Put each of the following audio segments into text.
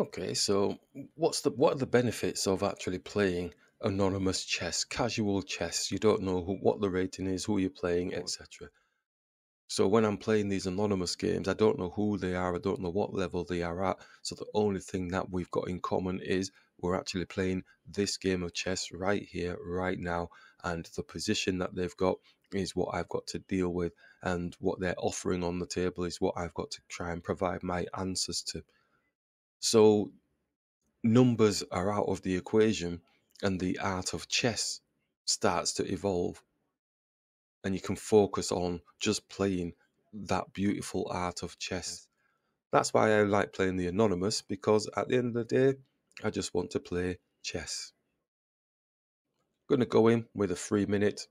Okay, so what are the benefits of actually playing anonymous chess, casual chess? You don't know what the rating is, who you're playing, Right. etc. So when I'm playing these anonymous games, I don't know who they are, I don't know what level they are at. So the only thing that we've got in common is we're actually playing this game of chess right here, right now, and the position that they've got is what I've got to deal with, and what they're offering on the table is what I've got to try and provide my answers to. So numbers are out of the equation and the art of chess starts to evolve, and you can focus on just playing that beautiful art of chess. Yes. That's why I like playing the anonymous, because at the end of the day, I just want to play chess. Going to go in with a 3 minute,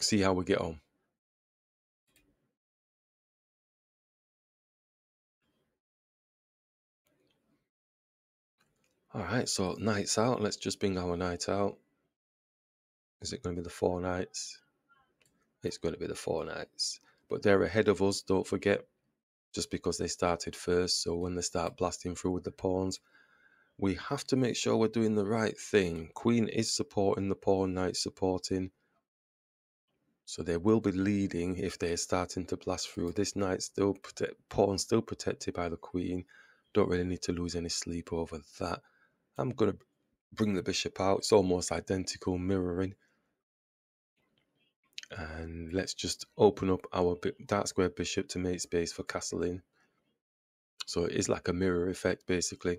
see how we get on. All right, so nights out. Let's just bring our night out. Is it going to be the 4 nights? It's going to be the 4 nights. But they're ahead of us, don't forget, just because they started first. So when they start blasting through with the pawns, we have to make sure we're doing the right thing. Queen is supporting, the pawn, knight's supporting. So they will be leading if they're starting to blast through. This knight's still pawn still protected by the queen. Don't really need to lose any sleep over that. I'm going to bring the bishop out. It's almost identical, mirroring. And let's just open up our dark square bishop to make space for castling. So it is like a mirror effect, basically.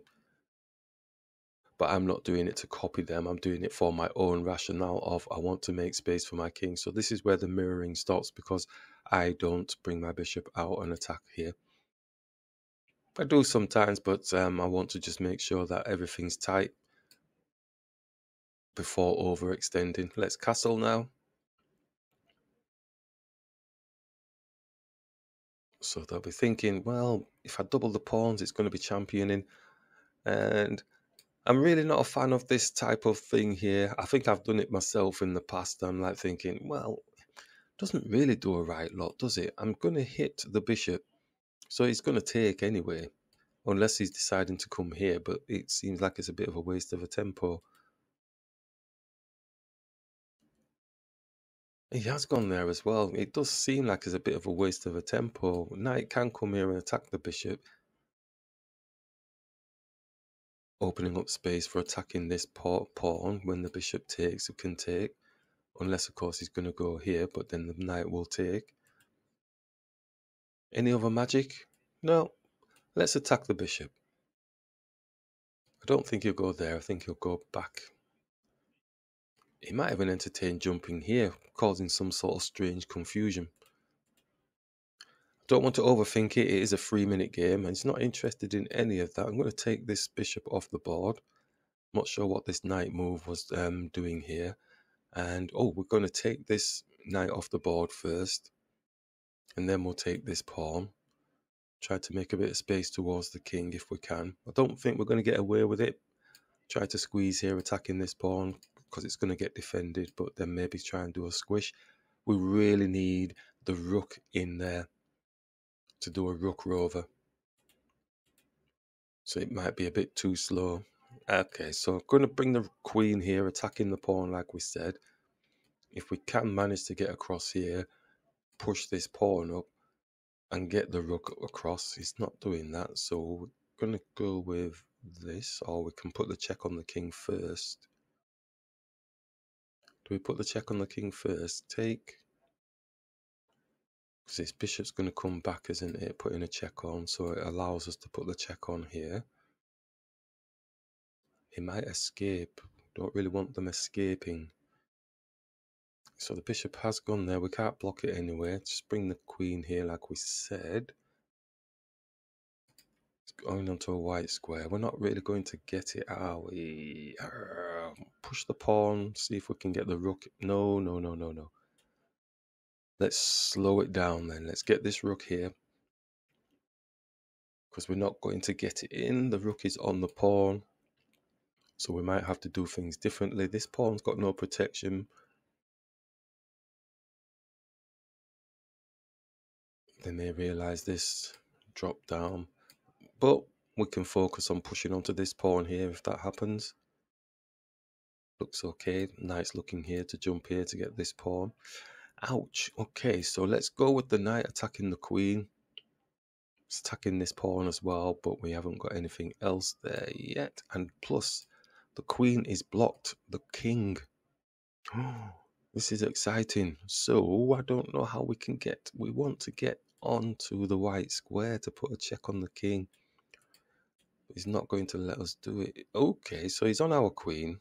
But I'm not doing it to copy them. I'm doing it for my own rationale of I want to make space for my king. So this is where the mirroring stops, because I don't bring my bishop out and attack here. I do sometimes, but I want to just make sure that everything's tight before overextending. Let's castle now. So they'll be thinking, well, if I double the pawns, it's going to be championing. And I'm really not a fan of this type of thing here. I think I've done it myself in the past. I'm like thinking, well, it doesn't really do a right lot, does it? I'm going to hit the bishop. So he's going to take anyway, unless he's deciding to come here. But it seems like it's a bit of a waste of a tempo. He has gone there as well. It does seem like it's a bit of a waste of a tempo. Knight can come here and attack the bishop, opening up space for attacking this pawn when the bishop takes, it can take. Unless, of course, he's going to go here, but then the knight will take. Any other magic? No. Let's attack the bishop. I don't think he'll go there. I think he'll go back. He might even entertain jumping here, causing some sort of strange confusion. I don't want to overthink it. It is a 3 minute game and he's not interested in any of that. I'm going to take this bishop off the board. I'm not sure what this knight move was doing here. And, oh, we're going to take this knight off the board first. And then we'll take this pawn. Try to make a bit of space towards the king if we can. I don't think we're going to get away with it. Try to squeeze here, attacking this pawn, because it's going to get defended, but then maybe try and do a squish. We really need the rook in there to do a rook rover. So it might be a bit too slow. Okay, so I'm going to bring the queen here, attacking the pawn like we said. If we can manage to get across here, push this pawn up and get the rook across. He's not doing that, so we're going to go with this, or we can put the check on the king first. Do we put the check on the king first? Take. Because this bishop's going to come back, isn't it? Putting a check on, so it allows us to put the check on here. He might escape. Don't really want them escaping. So the bishop has gone there. We can't block it anyway. Just bring the queen here like we said. It's going onto a white square. We're not really going to get it, are we? Push the pawn. See if we can get the rook. No, no, no, no, no. Let's slow it down then. Let's get this rook here. Because we're not going to get it in. The rook is on the pawn. So we might have to do things differently. This pawn's got no protection. They may realise this, drop down, but we can focus on pushing onto this pawn here if that happens. Looks okay. Knight's looking here to jump here to get this pawn. Ouch. Okay, so let's go with the knight attacking the queen. It's attacking this pawn as well, but we haven't got anything else there yet. And plus, the queen is blocked. The king. This is exciting. So I don't know how we can get... We want to get onto the white square to put a check on the king. He's not going to let us do it. Okay, so he's on our queen.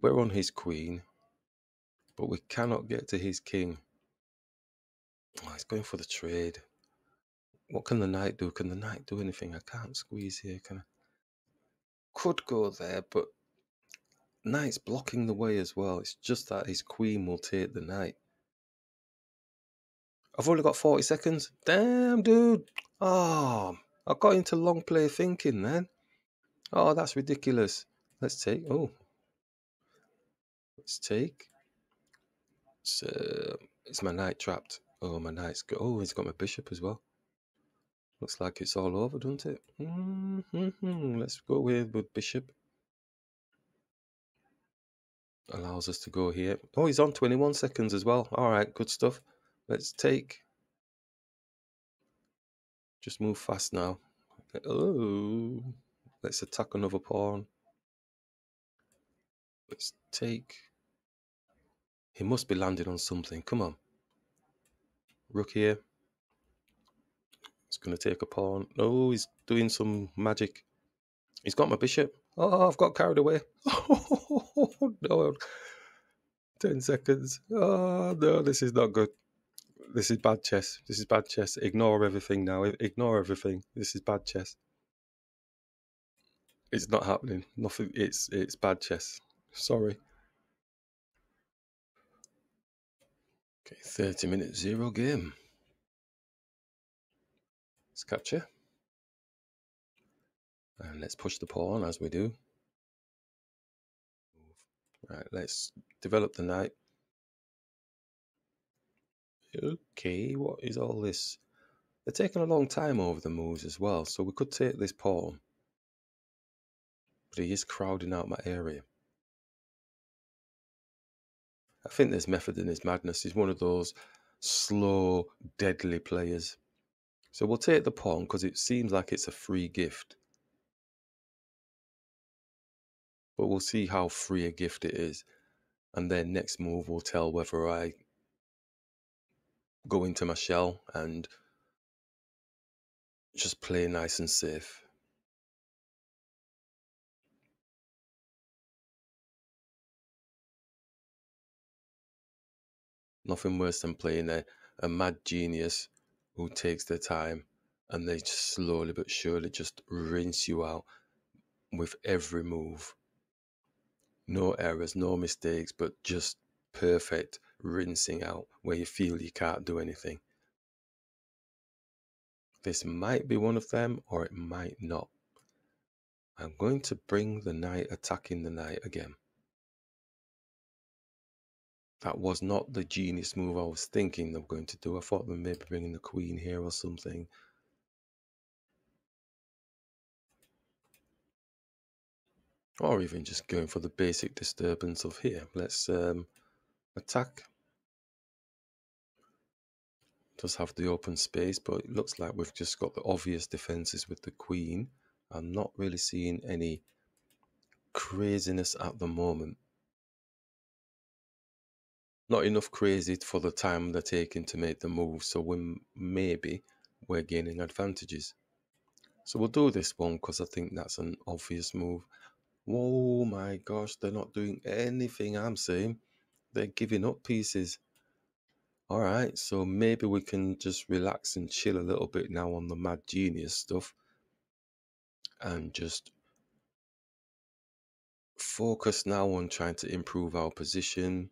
We're on his queen. But we cannot get to his king. Oh, he's going for the trade. What can the knight do? Can the knight do anything? I can't squeeze here, can I? Could go there, but knight's blocking the way as well. It's just that his queen will take the knight. I've only got 40 seconds. Damn, dude. Oh, I got into long play thinking then. Oh, that's ridiculous. Let's take... Oh. Let's take... it's my knight trapped. Oh, my knight's got... Oh, he's got my bishop as well. Looks like it's all over, doesn't it? Let's go with bishop. Allows us to go here. Oh, he's on 21 seconds as well. All right, good stuff. Let's take... Just move fast now. Oh, let's attack another pawn. Let's take... He must be landing on something. Come on. Rook here. He's going to take a pawn. No, he's doing some magic. He's got my bishop. Oh, I've got carried away. Oh, no. 10 seconds. Oh, no, this is not good. This is bad chess. This is bad chess. Ignore everything now. Ignore everything. This is bad chess. It's not happening. Nothing. It's bad chess. Sorry. Okay, 30 minutes, zero game. Let's capture. And let's push the pawn as we do. Right, let's develop the knight. Okay, what is all this? They're taking a long time over the moves as well, so we could take this pawn. But he is crowding out my area. I think there's method in his madness. He's one of those slow, deadly players. So we'll take the pawn because it seems like it's a free gift. But we'll see how free a gift it is. And then next move will tell whether I go into my shell and just play nice and safe. Nothing worse than playing a mad genius who takes their time and they just slowly but surely just rinse you out with every move. No errors, no mistakes, but just perfect rinsing out where you feel you can't do anything. This might be one of them or it might not. I'm going to bring the knight attacking the knight again. That was not the genius move I was thinking they were going to do. I thought they were maybe bringing the queen here or something. Or even just going for the basic disturbance of here. Let's attack. Does have the open space, but it looks like we've just got the obvious defenses with the queen. I'm not really seeing any craziness at the moment. Not enough crazy for the time they're taking to make the move, so maybe we're gaining advantages. So we'll do this one because I think that's an obvious move. Whoa, my gosh, they're not doing anything I'm saying. They're giving up pieces. All right, so maybe we can just relax and chill a little bit now on the mad genius stuff and just focus now on trying to improve our position.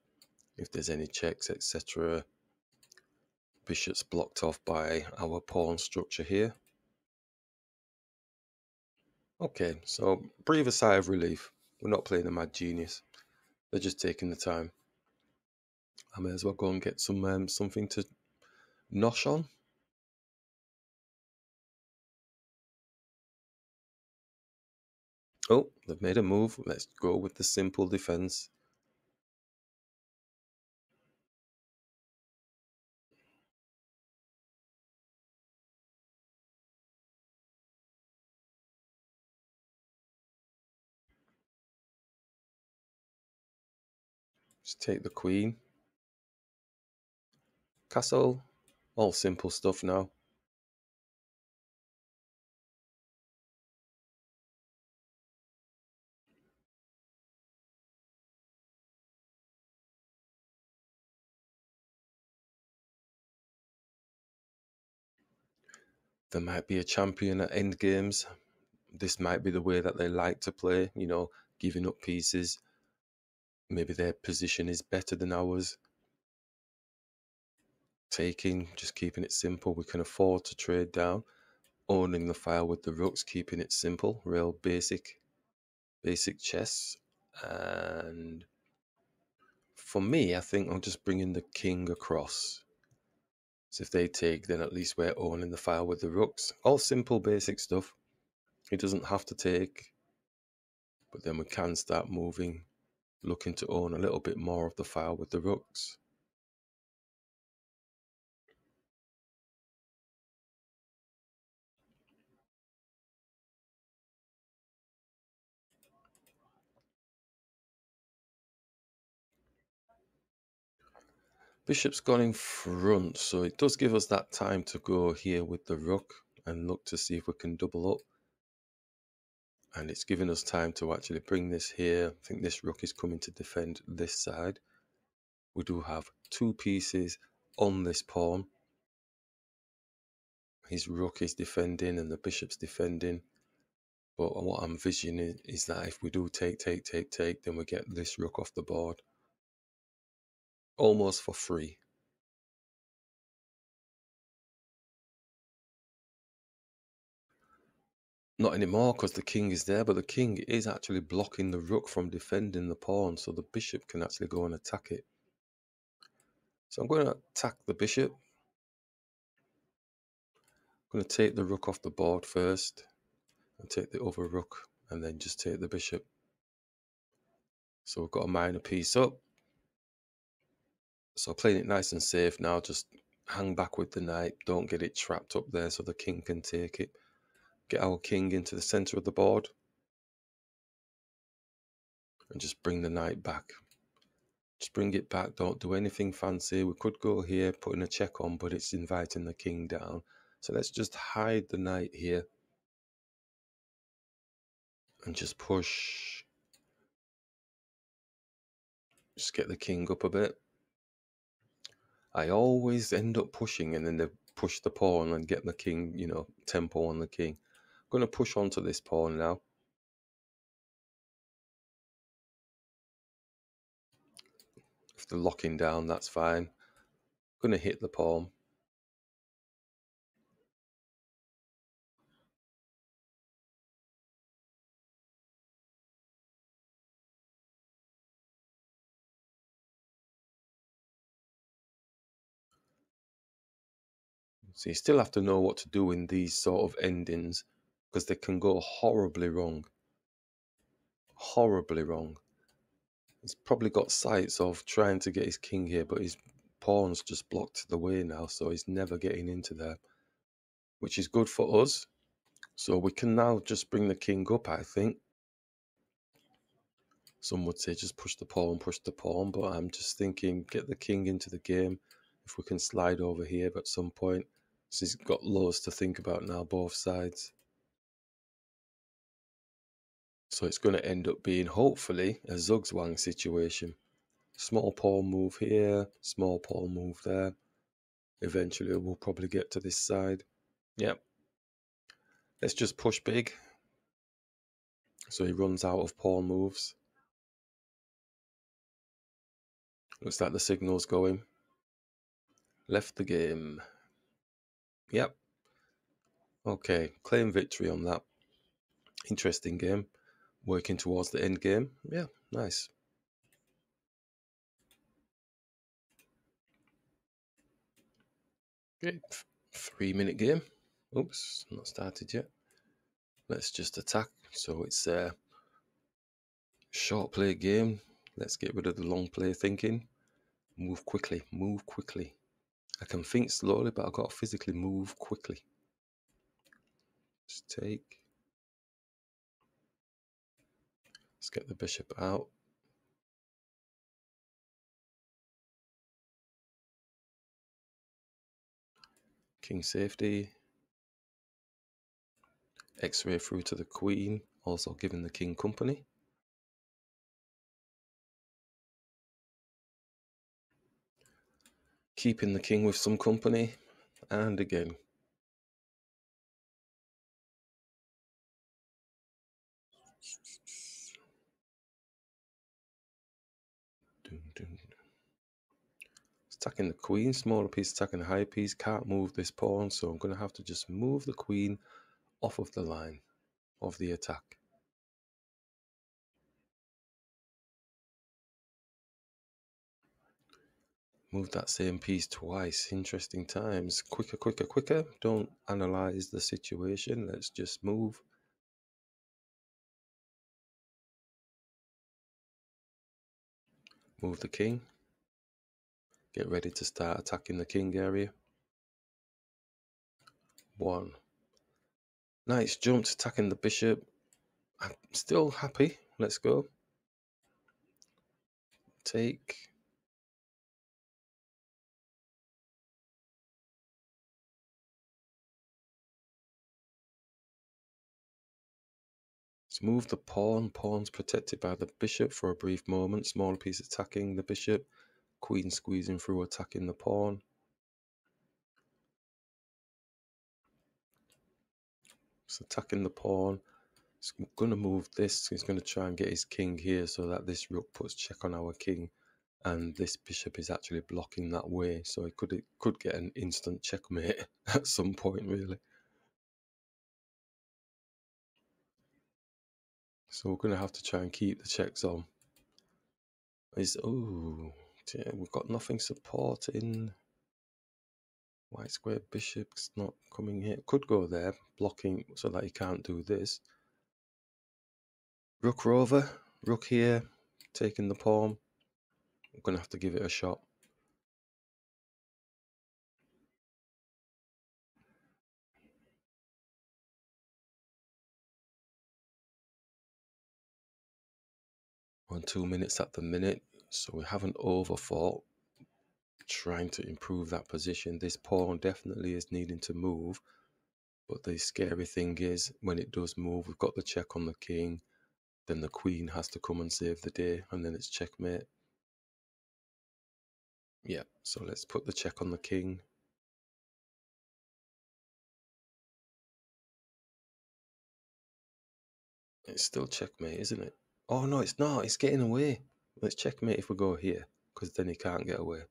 If there's any checks, etc. Bishop's blocked off by our pawn structure here. Okay, so breathe a sigh of relief. We're not playing a mad genius. They're just taking the time. I may as well go and get some something to nosh on. Oh, they've made a move. Let's go with the simple defense. Just take the queen. Castle. All simple stuff now. There might be a champion at endgames. This might be the way that they like to play, you know, giving up pieces. Maybe their position is better than ours. Taking, just keeping it simple. We can afford to trade down. Owning the file with the rooks, keeping it simple. Real basic chess. And for me, I think I'm just bringing the king across. So if they take, then at least we're owning the file with the rooks. All simple, basic stuff. He doesn't have to take. But then we can start moving, looking to own a little bit more of the file with the rooks. Bishop's gone in front, so it does give us that time to go here with the rook and look to see if we can double up. And it's given us time to actually bring this here. I think this rook is coming to defend this side. We do have two pieces on this pawn. His rook is defending and the bishop's defending. But what I'm envisioning is that if we do take, then we get this rook off the board. Almost for free. Not anymore because the king is there, but the king is actually blocking the rook from defending the pawn, so the bishop can actually go and attack it. So I'm going to attack the bishop. I'm going to take the rook off the board first and take the other rook and then just take the bishop. So we've got a minor piece up. So playing it nice and safe now, just hang back with the knight, don't get it trapped up there so the king can take it. Get our king into the centre of the board. And just bring the knight back. Just bring it back, don't do anything fancy. We could go here, putting a check on, but it's inviting the king down. So let's just hide the knight here. And just push. Just get the king up a bit. I always end up pushing and then they push the pawn and get the king, you know, tempo on the king. I'm going to push onto this pawn now. If they're locking down, that's fine. I'm going to hit the pawn. So you still have to know what to do in these sort of endings because they can go horribly wrong. Horribly wrong. He's probably got sights of trying to get his king here, but his pawn's just blocked the way now, so he's never getting into there, which is good for us. So we can now just bring the king up, I think. Some would say just push the pawn, but I'm just thinking get the king into the game if we can slide over here at some point. So he's got loads to think about now, both sides. So it's going to end up being, hopefully, a Zugzwang situation. Small pawn move here, small pawn move there. Eventually, we'll probably get to this side. Yep. Let's just push big. So he runs out of pawn moves. Looks like the signal's going. Left the game. Yep. Okay, claim victory on that. Interesting game. Working towards the end game. Yeah, nice. Okay, 3-minute game. Oops, not started yet. Let's just attack. So it's Short play game. Let's get rid of the long play thinking. Move quickly, move quickly. I can think slowly, but I've got to physically move quickly. Just take. Let's get the bishop out. King safety. X-ray through to the queen, also giving the king company. Keeping the king with some company, and again. Attacking the queen, smaller piece attacking the high piece, can't move this pawn, so I'm going to have to just move the queen off of the line of the attack. Move that same piece twice. Interesting times. Quicker, quicker, quicker. Don't analyze the situation. Let's just move. Move the king. Get ready to start attacking the king area. One. Nice jump to attacking the bishop. I'm still happy. Let's go. Take. Let's move the pawn. Pawn's protected by the bishop for a brief moment. Smaller piece attacking the bishop. Queen squeezing through, attacking the pawn. It's attacking the pawn. It's going to move this. He's going to try and get his king here so that this rook puts check on our king. And this bishop is actually blocking that way. So it could get an instant checkmate at some point, really. So we're going to have to try and keep the checks on. Ooh. Yeah, we've got nothing supporting. White square bishop's not coming here. Could go there, blocking so that he can't do this. Rook rover, rook here, taking the pawn. I'm going to have to give it a shot. We're on 2 minutes at the minute. So we haven't overthought trying to improve that position. This pawn definitely is needing to move. But the scary thing is when it does move, we've got the check on the king. Then the queen has to come and save the day. And then it's checkmate. Yeah, so let's put the check on the king. It's still checkmate, isn't it? Oh, no, it's not. It's getting away. Let's checkmate if we go here, because then he can't get away.